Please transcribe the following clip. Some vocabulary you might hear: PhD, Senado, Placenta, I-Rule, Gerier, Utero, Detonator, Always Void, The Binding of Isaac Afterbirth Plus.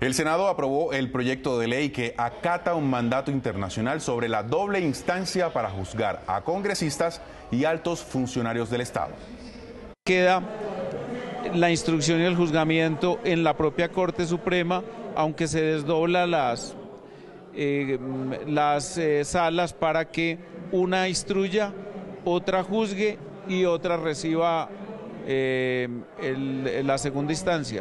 El Senado aprobó el proyecto de ley que acata un mandato internacional sobre la doble instancia para juzgar a congresistas y altos funcionarios del Estado. Queda la instrucción y el juzgamiento en la propia Corte Suprema, aunque se desdobla las salas para que una instruya, otra juzgue y otra reciba la segunda instancia.